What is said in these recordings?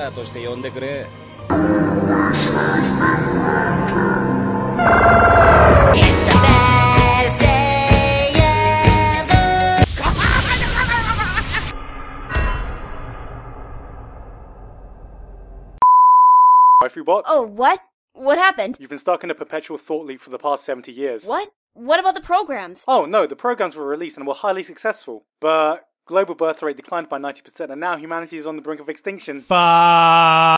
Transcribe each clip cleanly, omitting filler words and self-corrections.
サーとして呼んでくれ。What? Oh, what? What happened? You've been stuck in a perpetual thought loop for the past 70 years. What? What about the programs? Oh no, the programs were released and were highly successful. But global birth rate declined by 90% and now humanity is on the brink of extinction. Fuck.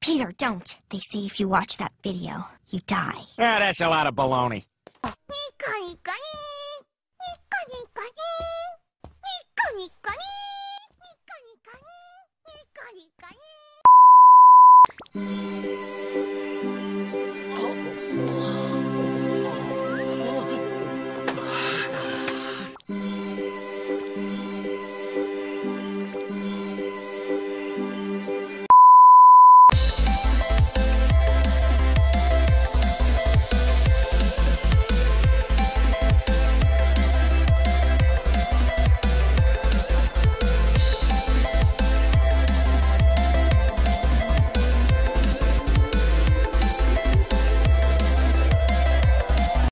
Peter, don't. They say if you watch that video, you die. Yeah, that's a lot of baloney.